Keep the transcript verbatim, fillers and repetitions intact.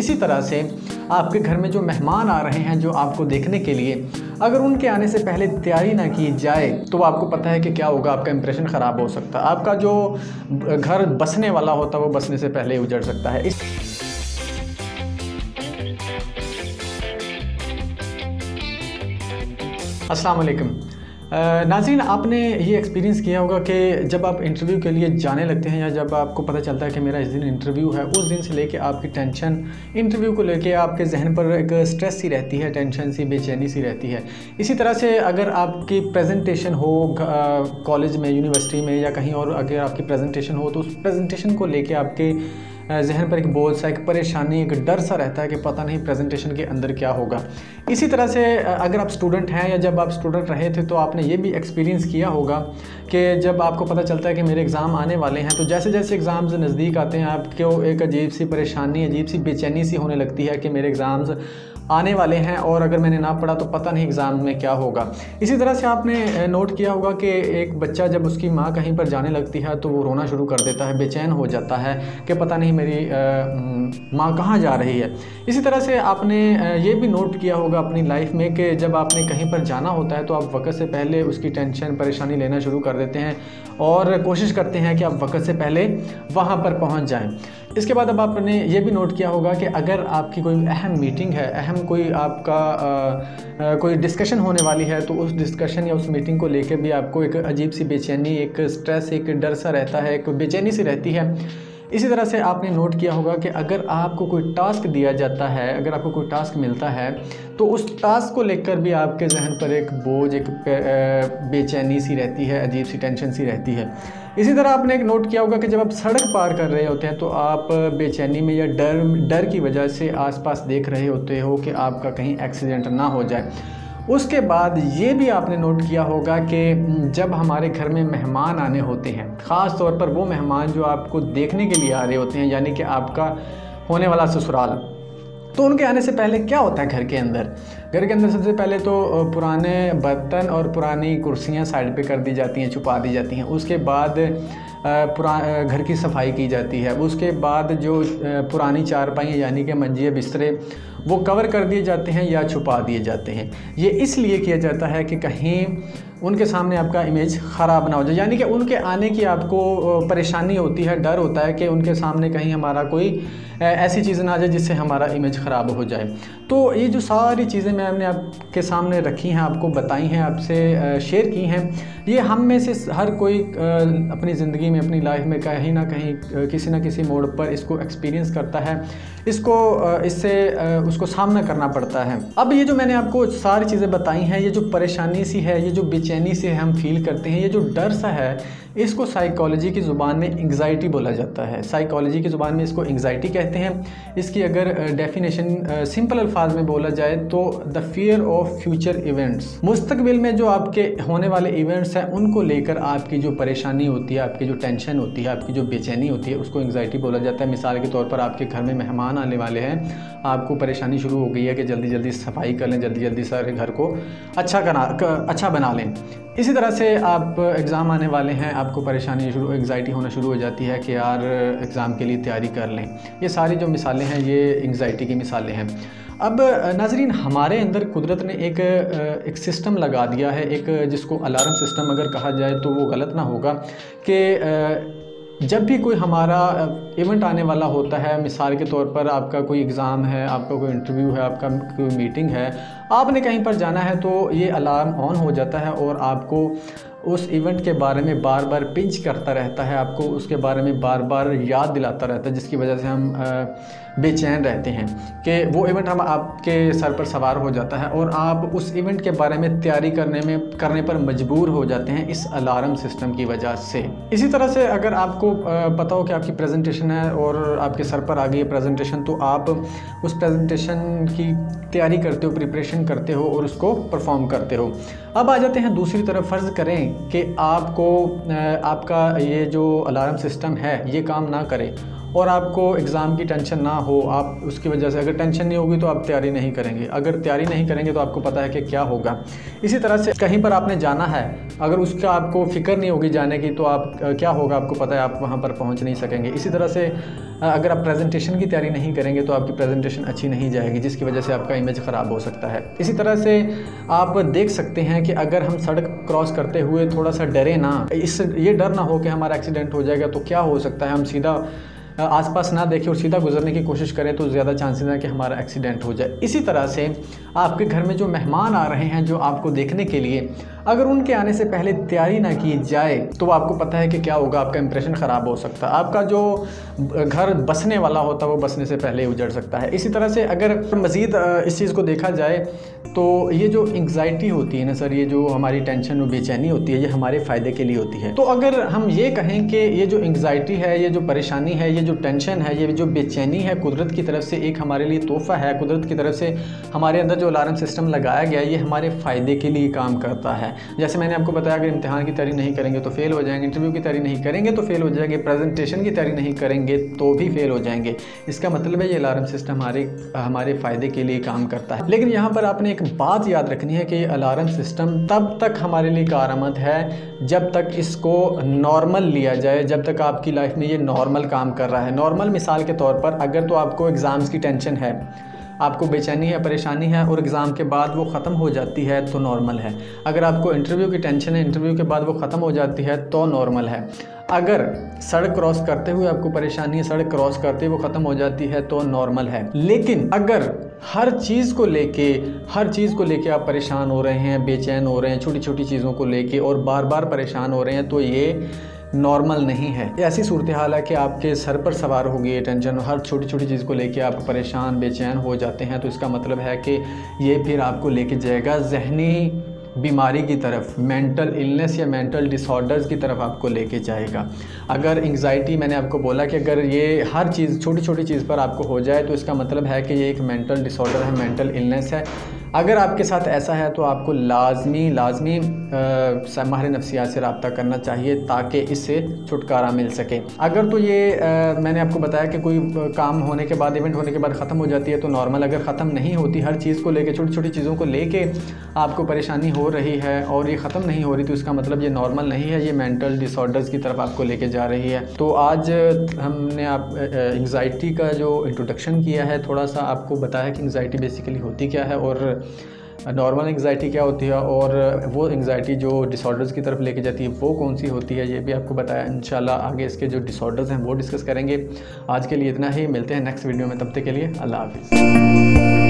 इसी तरह से आपके घर में जो मेहमान आ रहे हैं जो आपको देखने के लिए, अगर उनके आने से पहले तैयारी ना की जाए तो आपको पता है कि क्या होगा, आपका इंप्रेशन ख़राब हो सकता है, आपका जो घर बसने वाला होता है वो बसने से पहले उजड़ सकता है। इस अस्सलाम वालेकुम नाज़रीन, आपने ये एक्सपीरियंस किया होगा कि जब आप इंटरव्यू के लिए जाने लगते हैं या जब आपको पता चलता है कि मेरा इस दिन इंटरव्यू है, उस दिन से लेके आपकी टेंशन इंटरव्यू को लेके आपके जहन पर एक स्ट्रेस सी रहती है, टेंशन सी, बेचैनी सी रहती है। इसी तरह से अगर आपकी प्रेजेंटेशन हो कॉलेज में, यूनिवर्सिटी में या कहीं और, अगर आपकी प्रेजेंटेशन हो तो उस प्रेजेंटेशन को लेके आपके जहन पर एक बोझ सा, एक परेशानी, एक डर सा रहता है कि पता नहीं प्रेजेंटेशन के अंदर क्या होगा। इसी तरह से अगर आप स्टूडेंट हैं या जब आप स्टूडेंट रहे थे तो आपने ये भी एक्सपीरियंस किया होगा कि जब आपको पता चलता है कि मेरे एग्ज़ाम आने वाले हैं तो जैसे जैसे एग्ज़ाम्स नज़दीक आते हैं आपको एक अजीब सी परेशानी, अजीब सी बेचैनी सी होने लगती है कि मेरे एग्ज़ाम्स आने वाले हैं और अगर मैंने ना पढ़ा तो पता नहीं एग्ज़ाम में क्या होगा। इसी तरह से आपने नोट किया होगा कि एक बच्चा जब उसकी माँ कहीं पर जाने लगती है तो वो रोना शुरू कर देता है, बेचैन हो जाता है कि पता नहीं मेरी माँ कहाँ जा रही है। इसी तरह से आपने ये भी नोट किया होगा अपनी लाइफ में कि जब आपने कहीं पर जाना होता है तो आप वक्त से पहले उसकी टेंशन, परेशानी लेना शुरू कर देते हैं और कोशिश करते हैं कि आप वक्त से पहले वहाँ पर पहुँच जाएँ। इसके बाद अब आपने ये भी नोट किया होगा कि अगर आपकी कोई अहम मीटिंग है, अहम कोई आपका आ, आ, कोई डिस्कशन होने वाली है तो उस डिस्कशन या उस मीटिंग को लेकर भी आपको एक अजीब सी बेचैनी, एक स्ट्रेस, एक डर सा रहता है, एक बेचैनी सी रहती है। इसी तरह से आपने नोट किया होगा कि अगर आपको कोई टास्क दिया जाता है, अगर आपको कोई टास्क मिलता है तो उस टास्क को लेकर भी आपके जहन पर एक बोझ, एक बेचैनी सी रहती है, अजीब सी टेंशन सी रहती है। इसी तरह आपने एक नोट किया होगा कि जब आप सड़क पार कर रहे होते हैं तो आप बेचैनी में या डर डर की वजह से आसपास देख रहे होते हो कि आपका कहीं एक्सीडेंट ना हो जाए। उसके बाद ये भी आपने नोट किया होगा कि जब हमारे घर में मेहमान आने होते हैं, ख़ास तौर पर वो मेहमान जो आपको देखने के लिए आ रहे होते हैं, यानी कि आपका होने वाला ससुराल, तो उनके आने से पहले क्या होता है घर के अंदर? घर के अंदर सबसे पहले तो पुराने बर्तन और पुरानी कुर्सियां साइड पे कर दी जाती हैं, छुपा दी जाती हैं। उसके बाद पुरा घर की सफाई की जाती है। उसके बाद जो पुरानी चारपाइयाँ यानी कि मंजिए, बिस्तरे, वो कवर कर दिए जाते हैं या छुपा दिए जाते हैं। ये इसलिए किया जाता है कि कहीं उनके सामने आपका इमेज ख़राब ना हो जाए, यानी कि उनके आने की आपको परेशानी होती है, डर होता है कि उनके सामने कहीं हमारा कोई ऐसी चीज़ ना आ जाए जिससे हमारा इमेज ख़राब हो जाए। तो ये जो सारी चीज़ें मैंने आपके सामने रखी हैं, आपको बताई हैं, आपसे शेयर की हैं, ये हम में से हर कोई अपनी ज़िंदगी में, अपनी लाइफ में कहीं ना कहीं, किसी ना किसी मोड़ पर इसको एक्सपीरियंस करता है, इसको इससे उसको सामना करना पड़ता है। अब ये जो मैंने आपको सारी चीज़ें बताई हैं, ये जो परेशानी सी है, ये जो बेचैनी से हम फील करते हैं, ये जो डर सा है, इसको साइकोलॉजी की ज़ुबान में एंग्जाइटी बोला जाता है। साइकोलॉजी की ज़ुबान में इसको एंग्जाइटी कहते हैं। इसकी अगर डेफिनेशन सिंपल अल्फाज में बोला जाए तो the fear of future events, मुस्तकबिल में जो आपके होने वाले इवेंट्स हैं उनको लेकर आपकी जो परेशानी होती है, आपकी जो टेंशन होती है, आपकी जो बेचैनी होती है, उसको एंग्जाइटी बोला जाता है। मिसाल के तौर पर आपके घर में मेहमान आने वाले हैं, आपको परेशानी शुरू हो गई है कि जल्दी जल्दी सफाई कर लें, जल्दी जल्दी सारे घर को अच्छा बना अच्छा बना लें। इसी तरह से आप एग्ज़ाम आने वाले हैं, आपको परेशानी शुरू, एंग्जाइटी होना शुरू हो जाती है कि यार एग्ज़ाम के लिए तैयारी कर लें। ये सारी जो मिसालें हैं ये एंग्जाइटी की मिसालें हैं। अब नाजरीन, हमारे अंदर कुदरत ने एक एक सिस्टम लगा दिया है, एक जिसको अलार्म सिस्टम अगर कहा जाए तो वो गलत ना होगा, कि जब भी कोई हमारा इवेंट आने वाला होता है, मिसाल के तौर पर आपका कोई एग्ज़ाम है, आपका कोई इंटरव्यू है, आपका कोई मीटिंग है, आपने कहीं पर जाना है, तो ये अलार्म ऑन हो जाता है और आपको उस इवेंट के बारे में बार बार पिंच करता रहता है, आपको उसके बारे में बार बार याद दिलाता रहता है, जिसकी वजह से हम बेचैन रहते हैं कि वो इवेंट हम आपके सर पर सवार हो जाता है और आप उस इवेंट के बारे में तैयारी करने में करने पर मजबूर हो जाते हैं इस अलार्म सिस्टम की वजह से। इसी तरह से अगर आपको पता हो कि आपकी प्रेजेंटेशन है और आपके सर पर आ गई है प्रेजेंटेशन, तो आप उस प्रेजेंटेशन की तैयारी करते हो, प्रिपरेशन करते हो और उसको परफॉर्म करते हो। अब आ जाते हैं दूसरी तरफ। फ़र्ज़ करें कि आपको आपका ये जो अलार्म सिस्टम है ये काम ना करे और आपको एग्ज़ाम की टेंशन ना हो। आप उसकी वजह से अगर टेंशन नहीं होगी तो आप तैयारी नहीं करेंगे, अगर तैयारी नहीं करेंगे तो आपको पता है कि क्या होगा। इसी तरह से कहीं पर आपने जाना है, अगर उसका आपको फ़िक्र नहीं होगी जाने की तो आप क्या होगा आपको पता है, आप वहाँ पर पहुँच नहीं सकेंगे। इसी तरह से अगर आप प्रेजेंटेशन की तैयारी नहीं करेंगे तो आपकी प्रेजेंटेशन अच्छी नहीं जाएगी, जिसकी वजह से आपका इमेज ख़राब हो सकता है। इसी तरह से आप देख सकते हैं कि अगर हम सड़क क्रॉस करते हुए थोड़ा सा डरे ना, इससे ये डर ना हो कि हमारा एक्सीडेंट हो जाएगा तो क्या हो सकता है, हम सीधा आसपास ना देखें और सीधा गुजरने की कोशिश करें तो ज़्यादा चांसेस हैं कि हमारा एक्सीडेंट हो जाए। इसी तरह से आपके घर में जो मेहमान आ रहे हैं जो आपको देखने के लिए, अगर उनके आने से पहले तैयारी ना की जाए तो आपको पता है कि क्या होगा, आपका इंप्रेशन ख़राब हो सकता है, आपका जो घर बसने वाला होता है वो बसने से पहले उजड़ सकता है। इसी तरह से अगर मज़ीद इस चीज़ को देखा जाए तो ये जो एंग्जाइटी होती है ना सर, ये जो हमारी टेंशन और बेचैनी होती है, ये हमारे फ़ायदे के लिए होती है। तो अगर हम ये कहें कि ये जो एंग्जाइटी है, ये जो परेशानी है, ये जो टेंशन है, ये जो बेचैनी है, कुदरत की तरफ से एक हमारे लिए तोहफ़ा है। कुदरत की तरफ से हमारे अंदर जो अलार्म सिस्टम लगाया गया है ये हमारे फ़ायदे के लिए काम करता है। जैसे मैंने आपको बताया, अगर इम्तिहान की तैयारी नहीं करेंगे तो फेल हो जाएंगे, इंटरव्यू की तैयारी नहीं करेंगे तो फेल हो जाएंगे, प्रेजेंटेशन की तैयारी नहीं करेंगे तो भी फेल हो जाएंगे। इसका मतलब है ये अलार्म सिस्टम हमारे हमारे फ़ायदे के लिए काम करता है। लेकिन यहाँ पर आपने एक बात याद रखनी है कि ये अलार्म सिस्टम तब तक हमारे लिए कारआमद है जब तक इसको नॉर्मल लिया जाए, जब तक आपकी लाइफ में ये नॉर्मल काम कर रहा है। नॉर्मल मिसाल के तौर पर, अगर तो आपको एग्ज़ाम्स की टेंशन है, आपको बेचैनी है, परेशानी है और एग्ज़ाम के बाद वो ख़त्म हो जाती है तो नॉर्मल है। अगर आपको इंटरव्यू की टेंशन है, इंटरव्यू के बाद वो ख़त्म हो जाती है तो नॉर्मल है। अगर सड़क क्रॉस करते हुए आपको परेशानी है, सड़क क्रॉस करते हुए वो ख़त्म हो जाती है तो नॉर्मल है। लेकिन अगर हर चीज़ को लेके हर चीज़ को लेके आप परेशान हो रहे हैं, बेचैन हो रहे हैं छोटी छोटी चीज़ों को लेके और बार बार परेशान हो रहे हैं तो ये नॉर्मल नहीं है। ऐसी सूरत हाल है कि आपके सर पर सवार होगी ये टेंशन, हर छोटी छोटी चीज़ को लेके आप परेशान बेचैन हो जाते हैं तो इसका मतलब है कि ये फिर आपको लेके जाएगा जहनी बीमारी की तरफ, मेंटल इलनेस या मेंटल डिसऑर्डर्स की तरफ आपको लेके जाएगा। अगर एंग्जाइटी, मैंने आपको बोला कि अगर ये हर चीज़ छोटी छोटी चीज़ पर आपको हो जाए तो इसका मतलब है कि ये एक मेंटल डिसऑर्डर है, मेंटल इलनेस है। अगर आपके साथ ऐसा है तो आपको लाजमी लाजमी माहिर नफ्सियात से रब्ता करना चाहिए ताकि इससे छुटकारा मिल सके। अगर तो ये आ, मैंने आपको बताया कि कोई काम होने के बाद, इवेंट होने के बाद ख़त्म हो जाती है तो नॉर्मल। अगर ख़त्म नहीं होती, हर चीज़ को लेके, छोटी छोटी चीज़ों को लेके आपको परेशानी हो रही है और ये ख़त्म नहीं हो रही तो इसका मतलब ये नॉर्मल नहीं है, ये मेंटल डिसऑर्डर्स की तरफ आपको लेके जा रही है। तो आज हमने आप एंग्जाइटी का जो इंट्रोडक्शन किया है, थोड़ा सा आपको बताया कि एंग्जाइटी बेसिकली होती क्या है और नॉर्मल एंग्जाइटी क्या होती है और वो एंग्जाइटी जो डिसऑर्डर्स की तरफ लेके जाती है वो कौन सी होती है, ये भी आपको बताया। इंशाल्लाह आगे इसके जो डिसऑर्डर्स हैं वो डिस्कस करेंगे। आज के लिए इतना ही, मिलते हैं नेक्स्ट वीडियो में, तब तक के लिए अल्लाह हाफ़िज़।